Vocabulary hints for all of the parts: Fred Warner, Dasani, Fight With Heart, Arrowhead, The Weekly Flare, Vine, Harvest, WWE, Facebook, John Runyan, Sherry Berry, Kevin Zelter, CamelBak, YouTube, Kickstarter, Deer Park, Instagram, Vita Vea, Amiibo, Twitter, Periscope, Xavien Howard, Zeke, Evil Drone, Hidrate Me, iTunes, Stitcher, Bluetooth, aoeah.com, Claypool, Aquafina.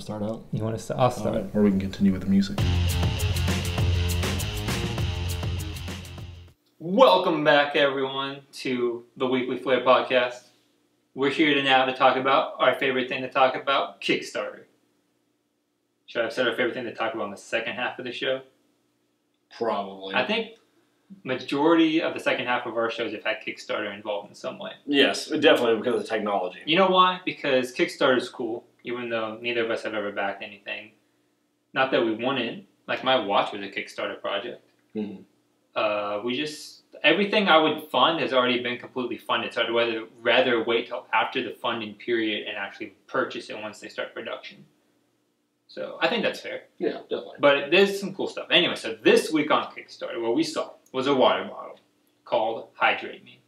to start out? You want us to? I'll start. All right. Or we can continue with the music. Welcome back, everyone, to the Weekly Flare podcast. We're here now to talk about our favorite thing to talk about, Kickstarter. Should I have said our favorite thing to talk about in the second half of the show? Probably. I think majority of the second half of our shows have had Kickstarter involved in some way. Yes, definitely because of technology. You know why? Because Kickstarter is cool, even though neither of us have ever backed anything. Not that we won it. Like, my watch was a Kickstarter project. Mm-hmm. Everything I would fund has already been completely funded, so I'd rather wait till after the funding period and actually purchase it once they start production. So I think that's fair. Yeah, definitely. But there's some cool stuff. Anyway, so this week on Kickstarter, what we saw was a water bottle called Hidrate Me.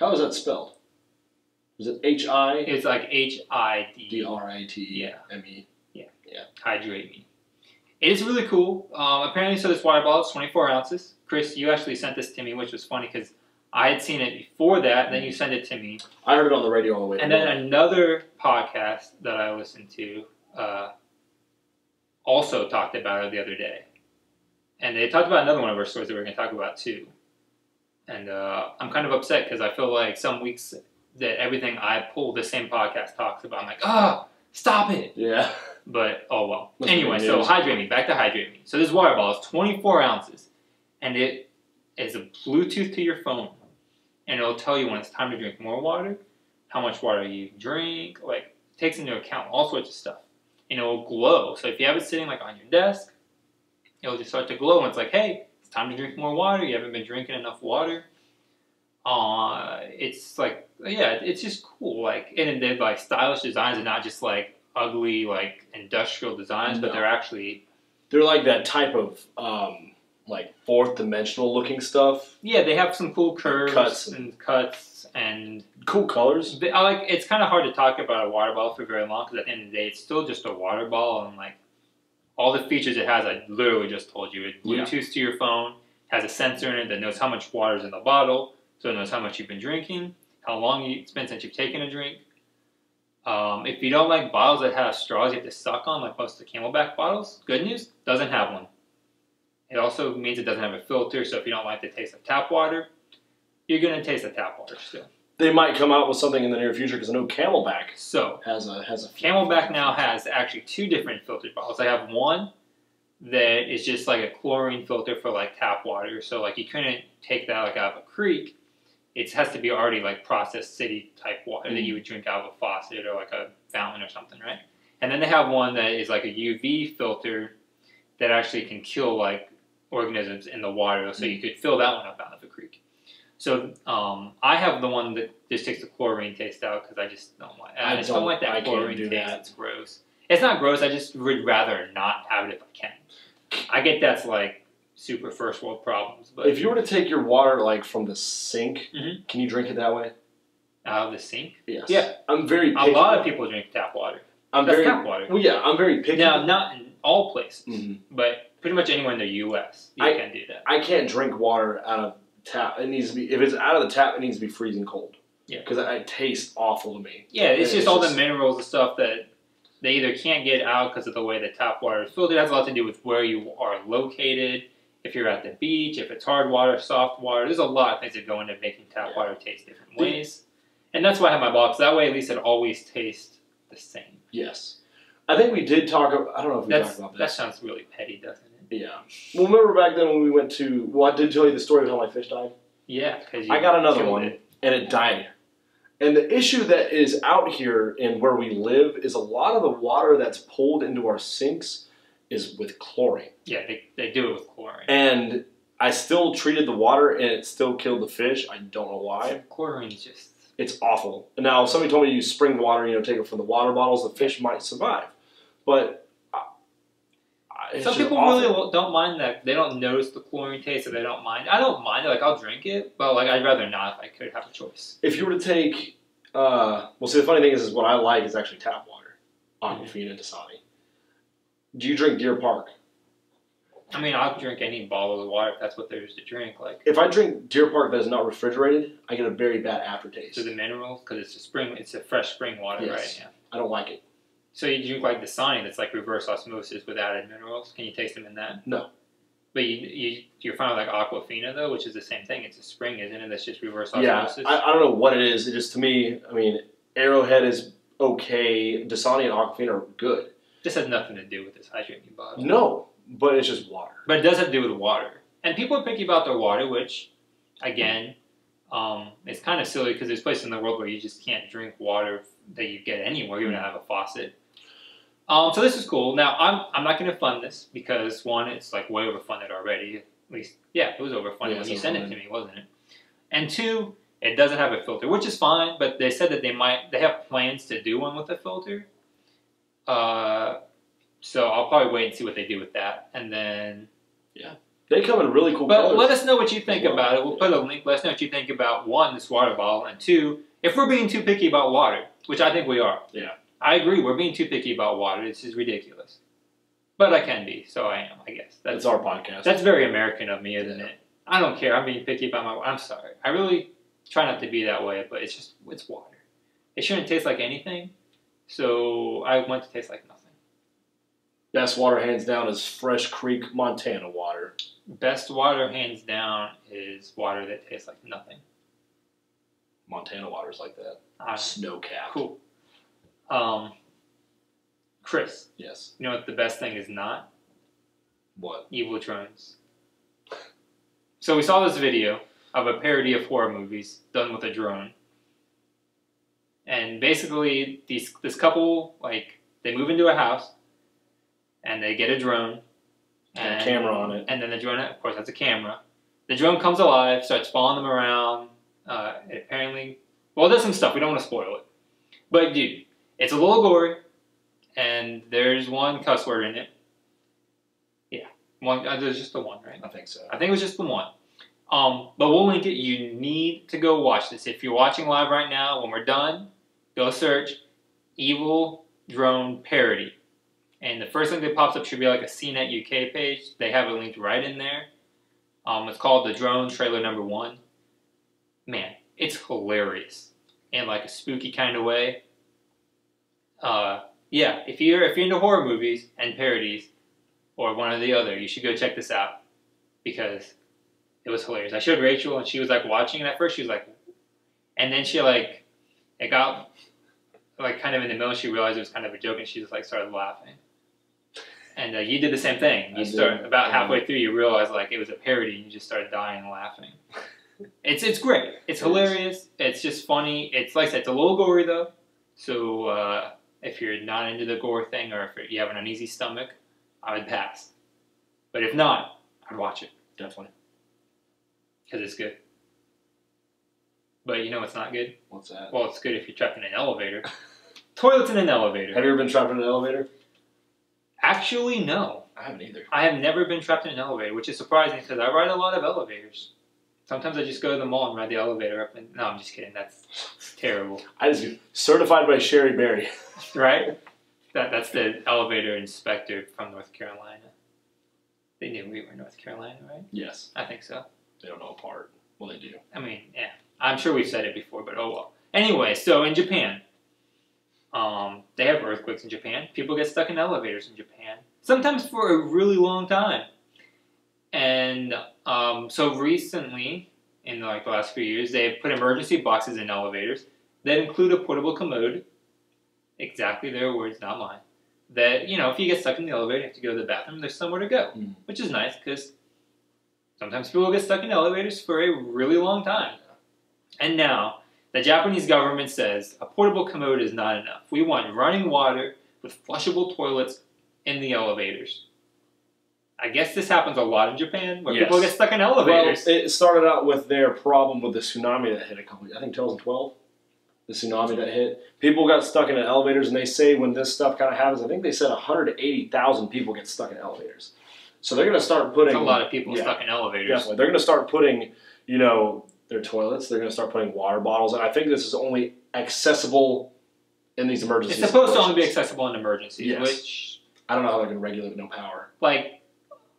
How is that spelled? Is it H-I? It's like H-I-D-R-A-T-M-E. Yeah. Yeah. Hidrate Me. It is really cool. Apparently, so this water bottle is 24 ounces. Chris, you actually sent this to me, which was funny because I had seen it before that, and then you sent it to me. I heard it on the radio all the way. And then another podcast that I listened to also talked about it the other day. And they talked about another one of our stories that we're going to talk about too. And I'm kind of upset because I feel like some weeks that everything I pull, the same podcast talks about. I'm like, oh, stop it. Yeah. But, oh well. Anyway, so Hydrate Me. Back to Hydrate Me. So this water bottle is 24 ounces. And it is a Bluetooth to your phone. And it'll tell you when it's time to drink more water, how much water you drink. Like, it takes into account all sorts of stuff. And it'll glow. So if you have it sitting, like, on your desk, it'll just start to glow. And it's like, hey, it's time to drink more water. You haven't been drinking enough water. It's like, yeah, it's just cool. Like, and they're, like, stylish designs and not just, like, ugly, like, industrial designs. No. But they're actually... They're, like, that type of... like fourth-dimensional looking stuff. Yeah, they have some cool curves and cuts and cool colors. It's kind of hard to talk about a water bottle for very long because at the end of the day, it's still just a water bottle, and like all the features it has, I literally just told you. It Bluetooths to your phone, has a sensor in it that knows how much water is in the bottle, so it knows how much you've been drinking, how long it's been since you've taken a drink. If you don't like bottles that have straws you have to suck on, like most of the CamelBak bottles, good news, doesn't have one. It also means it doesn't have a filter, so if you don't like the taste of tap water, you're going to taste the tap water still. They might come out with something in the near future, because I know CamelBak has a CamelBak now has actually two different filtered bottles. I have one that is just like a chlorine filter for like tap water, so like you couldn't take that like out of a creek. It has to be already like processed city type water that you would drink out of a faucet or like a fountain or something, right? And then they have one that is like a UV filter that actually can kill like organisms in the water, so you could fill that one up out of a creek. So I have the one that just takes the chlorine taste out because I just don't like that chlorine taste. It's gross. It's not gross. I just would rather not have it if I can. I get that's like super first world problems. But if you were to take your water like from the sink, can you drink it that way? Out of the sink? Yes. Yeah. I'm very picky. A lot of people drink tap water. Tap water. Well, yeah, I'm very picky. Now, not in all places, but pretty much anywhere in the U.S. you can do that. I can't drink water out of tap. It needs to be, if it's out of the tap, it needs to be freezing cold. Yeah. Because it tastes awful to me. Yeah, it's just the minerals and stuff that they either can't get out because of the way the tap water is filtered. It has a lot to do with where you are located, if you're at the beach, if it's hard water, soft water. There's a lot of things that go into making tap water taste different ways. And that's why I have my box. That way, at least it always tastes the same. Yes. I think we did talk about, I don't know if we talked about this. That sounds really petty, doesn't it? Yeah. Well, remember back then when we went to... Well, I did tell you the story of how my fish died. Yeah. I got another one, and it died. And the issue that is out here and where we live is a lot of the water that's pulled into our sinks is with chlorine. Yeah, they do it with chlorine. And I still treated the water, and it still killed the fish. I don't know why. So chlorine is just... It's awful. Now, somebody told me to use spring water, you know, take it from the water bottles. The fish might survive. But... Some people really don't mind that. They don't notice the chlorine taste, so they don't mind. I don't mind it. Like, I'll drink it, but, like, I'd rather not if I could have a choice. If you were to take... well, see, the funny thing is what I like is actually tap water. Aquafina and Dasani. Do you drink Deer Park? I mean, I'll drink any bottle of water if that's what there is to drink. Like, if I drink Deer Park that is not refrigerated, I get a very bad aftertaste. So the minerals? Because it's a fresh spring water, right? Yeah. I don't like it. So you drink like Dasani that's like reverse osmosis with added minerals. Can you taste them in that? No. But you're fine with like Aquafina though, which is the same thing. It's a spring, isn't it? That's just reverse osmosis. Yeah, I don't know what it is. It just, to me, I mean, Arrowhead is okay. Dasani and Aquafina are good. This has nothing to do with this Hydrate Me bottle. No, but it's just water. But it does have to do with water. And people are picky about their water, which, again, it's kind of silly because there's places in the world where you just can't drink water that you get anywhere. You don't have a faucet. So this is cool. Now, I'm not going to fund this because, one, it's like way overfunded already. At least, yeah, it was overfunded when you sent it to me, wasn't it? And two, it doesn't have a filter, which is fine, but they said that they have plans to do one with a filter. So I'll probably wait and see what they do with that. And then, yeah. They come in really cool colors. But let us know what you think about it. We'll put a link. Let us know what you think about, one, this water bottle, and two, if we're being too picky about water, which I think we are. Yeah. I agree. We're being too picky about water. This is ridiculous. But I can be, so I am, I guess. That's our podcast. That's very American of me, isn't it? I don't care. I'm being picky about my water. I'm sorry. I really try not to be that way, but it's just, it's water. It shouldn't taste like anything, so I want it to taste like nothing. Best water, hands down, is Fresh Creek, Montana water. Best water, hands down, is water that tastes like nothing. Montana water's like that. Snow-capped. Cool. Chris. Yes. You know what the best thing is not? What? Evil Drones. So we saw this video of a parody of horror movies done with a drone. And basically, this couple, like, they move into a house, and they get a drone. And a camera on it. And then the drone, of course, has a camera. The drone comes alive, starts following them around. It apparently, well, there's some stuff. We don't want to spoil it. But, dude, it's a little gory. And there's one cuss word in it. Yeah. One. There's just the one, right? I think so. I think it was just the one. But we'll link it. You need to go watch this. If you're watching live right now, when we're done, go search Evil Drone Parody. And the first link that pops up should be like a CNET UK page. They have it linked right in there. It's called The Drone Trailer Number 1. Man, it's hilarious. In like a spooky kind of way. Yeah, if you're into horror movies and parodies, or one or the other, you should go check this out. Because it was hilarious. I showed Rachel and she was like watching it at first. She was like... And then she like... It got... Like kind of in the middle, she realized it was kind of a joke and she just like started laughing. And you did the same thing. You start about halfway through, you realize like it was a parody, and you just started dying laughing. It's great. It's hilarious. It's just funny. It's like I said, it's a little gory though. So if you're not into the gore thing, or if you have an uneasy stomach, I would pass. But if not, I'd watch it definitely because it's good. But you know what's not good? What's that? Well, it's good if you're trapped in an elevator. Toilets in an elevator. Have you ever been trapped in an elevator? Actually, no. I haven't either. I have never been trapped in an elevator, which is surprising because I ride a lot of elevators. Sometimes I just go to the mall and ride the elevator up and... No, I'm just kidding. That's terrible. I just... Certified by Sherry Berry. Right? That's the elevator inspector from North Carolina. They knew we were in North Carolina, right? Yes. I think so. They don't know apart. Well, they do. I mean, yeah. I'm sure we've said it before, but oh well. Anyway, so in Japan... they have earthquakes in Japan. People get stuck in elevators in Japan. Sometimes for a really long time. And so recently, in like the last few years, they've put emergency boxes in elevators that include a portable commode. Exactly their words, not mine. That, you know, if you get stuck in the elevator, you have to go to the bathroom, there's somewhere to go. Mm. Which is nice, because sometimes people get stuck in elevators for a really long time. And now... The Japanese government says a portable commode is not enough. We want running water with flushable toilets in the elevators. I guess this happens a lot in Japan, where people get stuck in elevators. Well, it started out with their problem with the tsunami that hit a couple, I think 2012, the tsunami that hit. People got stuck in elevators, and they say when this stuff kind of happens, I think they said 180,000 people get stuck in elevators. So they're going to start putting... That's a lot of people stuck in elevators. Definitely. They're going to start putting, you know... Their toilets. They're going to start putting water bottles, and I think this is only accessible in these emergencies. It's supposed to only be accessible in emergencies, which I don't know how they can regulate with no power. Like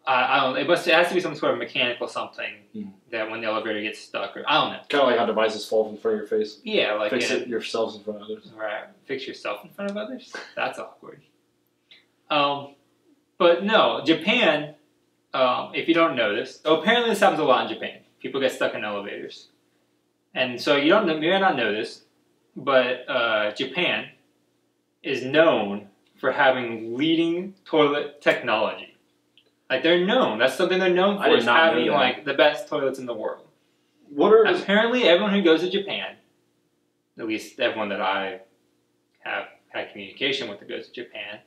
I don't know. It has to be some sort of mechanical something that when the elevator gets stuck, or I don't know. Kind of like how devices fall in front of your face. Yeah, like fix it yourselves in front of others. Right, fix yourself in front of others. That's awkward. But no, Japan. If you don't know this, apparently this happens a lot in Japan. People get stuck in elevators, and so you don't. You may not know this, but Japan is known for having leading toilet technology. Like, they're known. That's something they're known for, is having, like, the best toilets in the world. What are... Apparently, everyone who goes to Japan, at least everyone that I have had communication with that goes to Japan,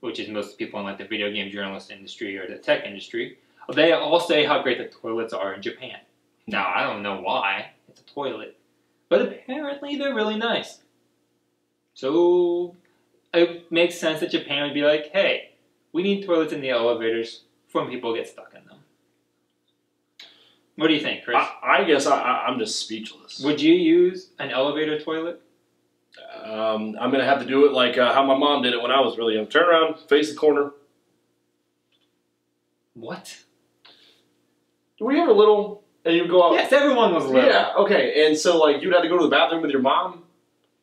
which is most people in, like, the video game journalist industry or the tech industry, they all say how great the toilets are in Japan. Now, I don't know why. It's a toilet. But apparently, they're really nice. So, it makes sense that Japan would be like, hey, we need toilets in the elevators when people get stuck in them. What do you think, Chris? I guess I'm just speechless. Would you use an elevator toilet? I'm going to have to do it like how my mom did it when I was really young. Turn around, face the corner. What? Were you ever little and you'd go out? Yes, everyone was little. Yeah, okay. And so like you'd have to go to the bathroom with your mom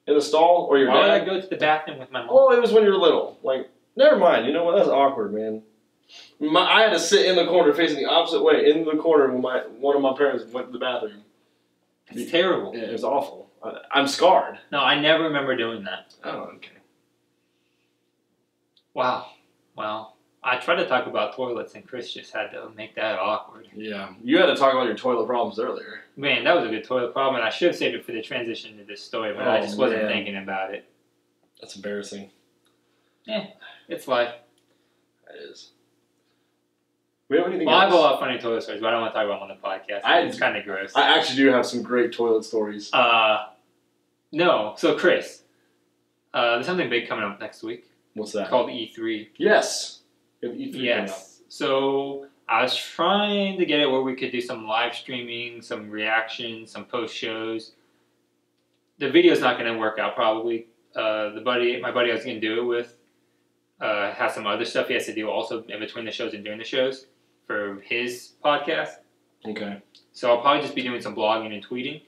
in the stall or your dad? Why would I go to the bathroom with my mom? Oh, it was when you were little. Like, never mind. You know what? That's awkward, man. I had to sit in the corner facing the opposite way in the corner when one of my parents went to the bathroom. It's terrible. Yeah, it was awful. I'm scarred. No, I never remember doing that. Oh, okay. Wow. Well, I tried to talk about toilets and Chris just had to make that awkward. Yeah. You had to talk about your toilet problems earlier. Man, that was a good toilet problem and I should have saved it for the transition to this story, but I just wasn't thinking about it. That's embarrassing. Yeah, it's life. It is. Well, I have a lot of funny toilet stories, but I don't want to talk about them on the podcast. It's kind of gross. I actually do have some great toilet stories. No. So, Chris, there's something big coming up next week. What's that? It's called E3. Yes. We have E3 coming up. So, I was trying to get it where we could do some live streaming, some reactions, some post shows. The video's not going to work out, probably. My buddy I was going to do it with has some other stuff he has to do also in between the shows and during the shows for his podcast. Okay. So I'll probably just be doing some blogging and tweeting.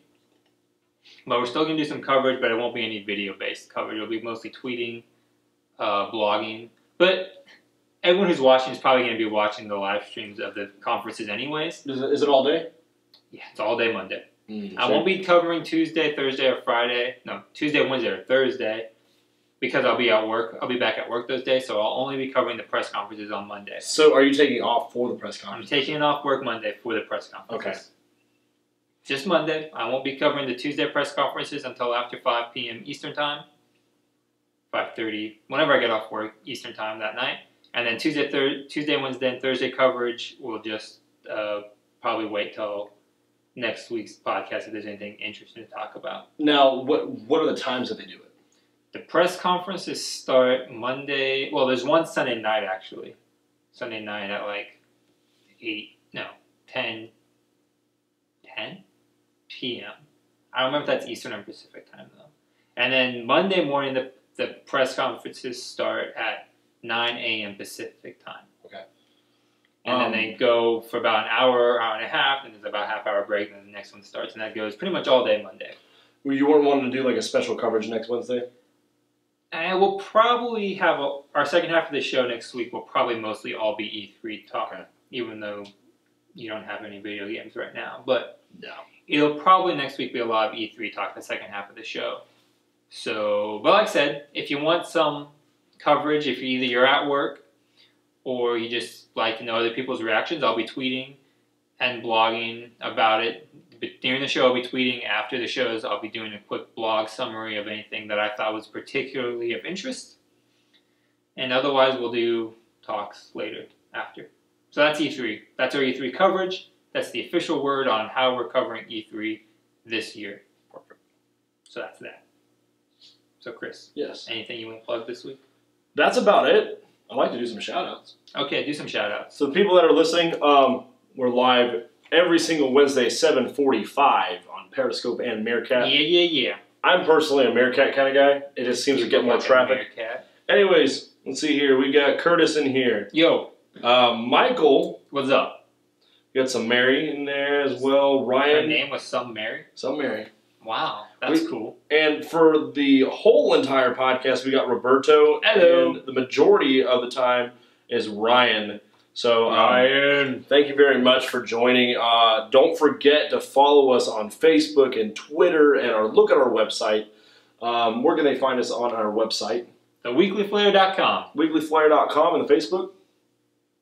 But we're still going to do some coverage, but it won't be any video-based coverage. It'll be mostly tweeting, blogging. But everyone who's watching is probably going to be watching the live streams of the conferences anyways. Is it all day? Yeah, it's all day Monday. I won't be covering Tuesday, Thursday, or Friday. No, Tuesday, Wednesday, or Thursday. Because I'll be at work. I'll be back at work those days, so I'll only be covering the press conferences on Monday. So are you taking off for the press conference? I'm taking off work Monday for the press conferences. Okay. Just Monday. I won't be covering the Tuesday press conferences until after 5 p.m. Eastern Time. 5:30. Whenever I get off work Eastern Time that night. And then Tuesday, Wednesday, and Thursday coverage will just probably wait till next week's podcast if there's anything interesting to talk about. Now, what are the times that they do it? The press conferences start Monday. Well, there's one Sunday night, actually. Sunday night at like 10 p.m. I don't remember if that's Eastern or Pacific time, though. And then Monday morning, the press conferences start at 9 a.m. Pacific time. Okay. And then they go for about an hour, hour and a half, and there's about a half-hour break, and then the next one starts. And that goes pretty much all day Monday. Well, you weren't wanting to do like a special coverage next Wednesday? And we'll probably have our second half of the show next week will probably mostly all be E3 talk, even though you don't have any video games right now. But it'll probably next week be a lot of E3 talk, the second half of the show. So, but like I said, if you want some coverage, if you're at work or you just like to know other people's reactions, I'll be tweeting and blogging about it. During the show, I'll be tweeting. After the shows, I'll be doing a quick blog summary of anything that I thought was particularly of interest. And otherwise, we'll do talks later, after. So that's E3. That's our E3 coverage. That's the official word on how we're covering E3 this year. Perfect. So that's that. So, Chris. Yes. Anything you want to plug this week? That's about it. I'd like to do some shout-outs. Okay, do some shout-outs. So the people that are listening, we're live every single Wednesday, 7:45 on Periscope and Meerkat. Yeah. I'm personally a Meerkat kind of guy. It just seems to get more traffic. Meerkat. Anyways, let's see here. We got Curtis in here. Yo. Michael, what's up? You got some Mary in there as well. Ryan. Her name was Some Mary? Some Mary. Wow, that's cool. And for the whole entire podcast, we got Roberto. Hello. And the majority of the time is Ryan. So, Ryan, thank you very much for joining. Don't forget to follow us on Facebook and Twitter, and look at our website. Where can they find us on our website? TheWeeklyFlare.com. WeeklyFlare.com and the Facebook?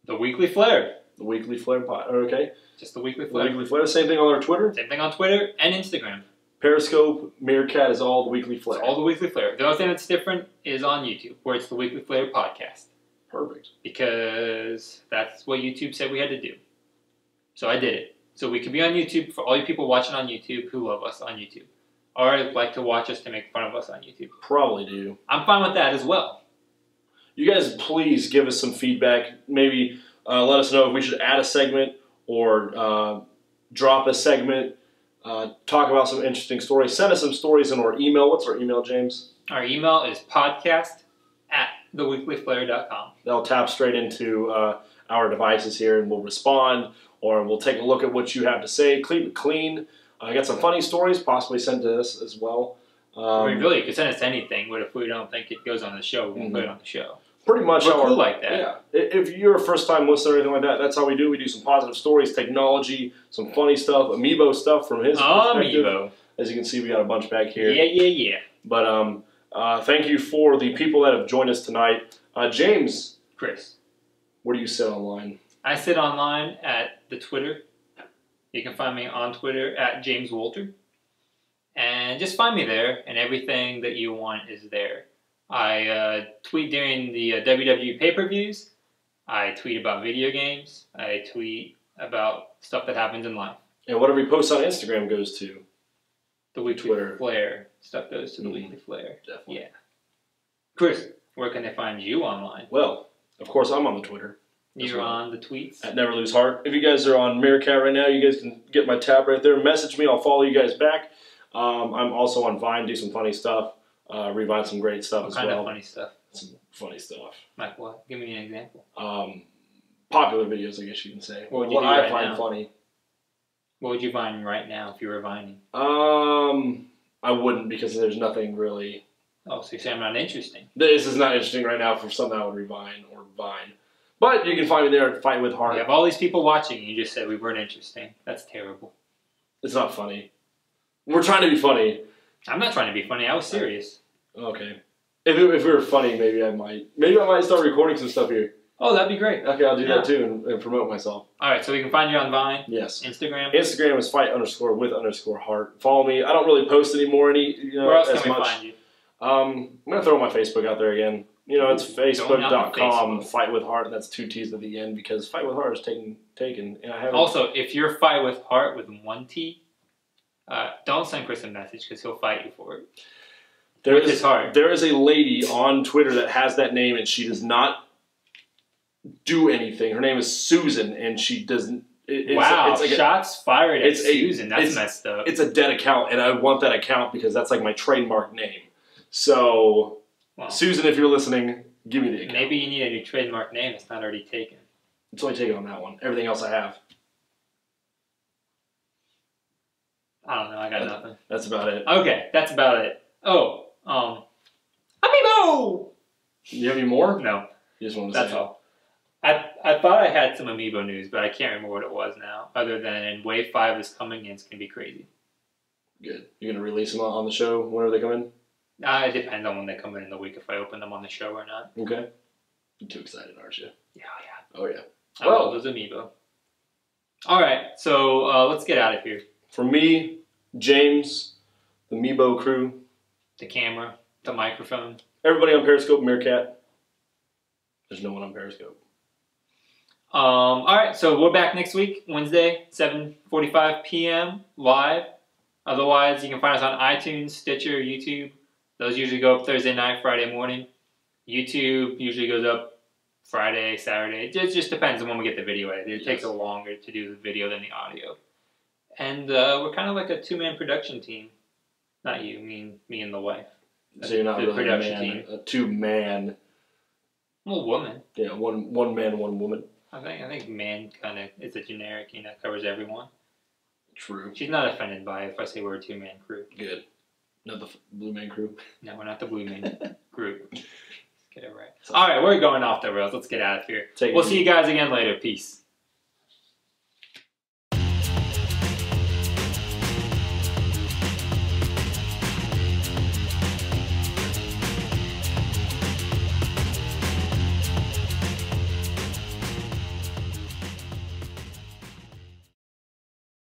The Weekly Flare. The Weekly Flare Pod. Okay. Just The Weekly Flare. The Weekly Flare. Same thing on our Twitter? Same thing on Twitter and Instagram. Periscope, Meerkat is all The Weekly Flare. It's all The Weekly Flare. The only thing that's different is on YouTube, where it's The Weekly Flare Podcast. Perfect. Because that's what YouTube said we had to do. So I did it. So we could be on YouTube for all you people watching on YouTube who love us on YouTube. Or like to watch us to make fun of us on YouTube. Probably do. I'm fine with that as well. You guys, please give us some feedback. Maybe let us know if we should add a segment or drop a segment. Talk about some interesting stories. Send us some stories in our email. What's our email, James? Our email is podcast@theweeklyflare.com. They'll tap straight into our devices here, and we'll respond, or we'll take a look at what you have to say. Keep it clean. I got some funny stories. Possibly send to us as well. I mean, really, you could send us anything, but if we don't think it goes on the show, we'll put it on the show. Pretty much. We're cool like that. Yeah. If you're a first-time listener or anything like that, that's how we do. We do some positive stories, technology, some funny stuff, Amiibo stuff from his perspective. Amiibo. As you can see, we got a bunch back here. Yeah, yeah, yeah. But thank you for the people that have joined us tonight. James. Chris. Where do you sit online? I sit online at the Twitter. You can find me on Twitter at James Wolter. And just find me there, and everything that you want is there. I tweet during the WWE pay-per-views, I tweet about video games, I tweet about stuff that happens in life. And whatever you post on Instagram goes to The Weekly Flare. Stuff goes to The Weekly Flare. Definitely. Yeah. Chris, where can they find you online? Well, of course I'm on the Twitter. You're on the tweets? At Never Lose Heart. If you guys are on Meerkat right now, you guys can get my tab right there. Message me, I'll follow you guys back. I'm also on Vine, do some funny stuff. Revive some great stuff as well. What kind of funny stuff? Some funny stuff. Like what? Give me an example. Popular videos, I guess you can say. What would you find funny? What would you find right now if you were vining? I wouldn't, because there's nothing really. Oh, so you say I'm not interesting. This is not interesting right now for something I would revine or vine. But you can find me there at Fight With Heart. You have all these people watching, and you just said we weren't interesting. That's terrible. It's not funny. We're trying to be funny. I'm not trying to be funny. I was serious. Okay. If we were funny, maybe I might. Maybe I might start recording some stuff here. Oh, that'd be great. Okay, I'll do that too and promote myself. All right, so we can find you on Vine. Yes. Instagram. Instagram is fight_with_heart. Follow me. I don't really post anymore. Where else can we find you? I'm gonna throw my Facebook out there again. You know, it's facebook.com /Fight With Heart. That's 2 T's at the end because Fight With Heart is taken. And I haven't. Also, if you're Fight With Heart with 1 T. Don't send Chris a message because he'll fight you for it. There is a lady on Twitter that has that name, and she does not do anything. Her name is Susan, and she doesn't. Wow! It's like shots fired at Susan. That's messed up. It's a dead account, and I want that account because that's like my trademark name. So, wow. Susan, if you're listening, give me the account. Maybe you need a new trademark name that's not already taken. It's only taken on that one. Everything else I have. I don't know, I got nothing. That's about it. Okay, that's about it. Oh, Amiibo! You have any more? No. You just want to that's all. I thought I had some Amiibo news, but I can't remember what it was now, other than Wave 5 is coming and it's going to be crazy. Good. You're going to release them on the show whenever they come in? It depends on when they come in the week, if I open them on the show or not. Okay. You're too excited, aren't you? Yeah, yeah. Oh, yeah. I love those Amiibo. All right, so let's get out of here. For me, James, the Meebo crew, the camera, the microphone, everybody on Periscope, Meerkat. There's no one on Periscope. All right, so we're back next week, Wednesday, 7:45 p.m. live. Otherwise, you can find us on iTunes, Stitcher, YouTube. Those usually go up Thursday night, Friday morning. YouTube usually goes up Friday, Saturday. It just depends on when we get the video edited. It takes longer to do the video than the audio. And we're kind of like a two-man production team. Not you, me and the wife. So you're not really a two-man. Well, woman. Yeah, one man, one woman. I think man kind of is a generic, you know, covers everyone. True. She's not offended by it if I say we're a two-man crew. Good. Not the blue-man crew? No, we're not the blue-man group. Let's get it right. All right, we're going off the rails. Let's get out of here. We'll see you guys again later. Peace.